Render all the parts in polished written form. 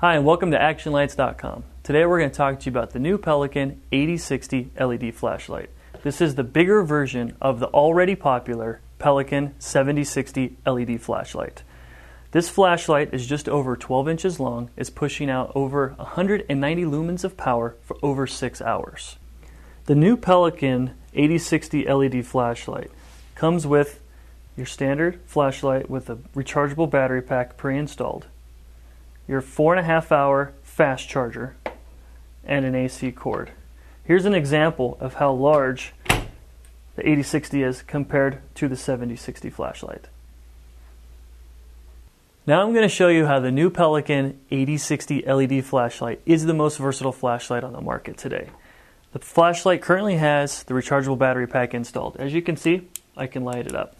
Hi, and welcome to ActionLights.com. Today we're going to talk to you about the new Pelican 8060 LED flashlight. This is the bigger version of the already popular Pelican 7060 LED flashlight. This flashlight is just over 12 inches long, is pushing out over 190 lumens of power for over 6 hours. The new Pelican 8060 LED flashlight comes with your standard flashlight with a rechargeable battery pack pre-installed, your 4.5-hour fast charger, and an AC cord. Here's an example of how large the 8060 is compared to the 7060 flashlight. Now I'm going to show you how the new Pelican 8060 LED flashlight is the most versatile flashlight on the market today. The flashlight currently has the rechargeable battery pack installed. As you can see, I can light it up.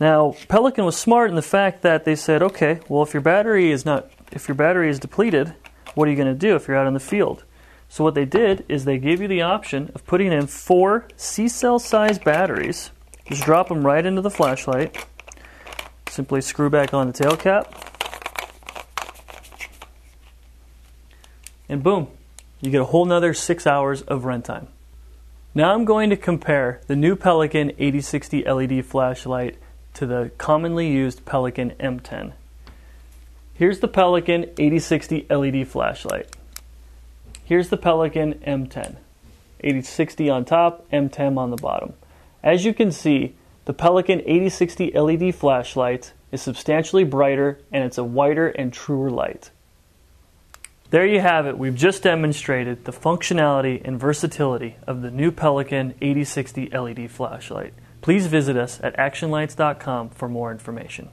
Now, Pelican was smart in the fact that they said, okay, well, if your battery is depleted, what are you going to do if you're out in the field? So what they did is they gave you the option of putting in 4 C-cell size batteries. Just drop them right into the flashlight. Simply screw back on the tail cap. And boom, you get a whole nother 6 hours of runtime. Now I'm going to compare the new Pelican 8060 LED flashlight to the commonly used Pelican M10. Here's the Pelican 8060 LED flashlight. Here's the Pelican M10. 8060 on top, M10 on the bottom. As you can see, the Pelican 8060 LED flashlight is substantially brighter, and it's a wider and truer light. There you have it. We've just demonstrated the functionality and versatility of the new Pelican 8060 LED flashlight. Please visit us at actionlights.com for more information.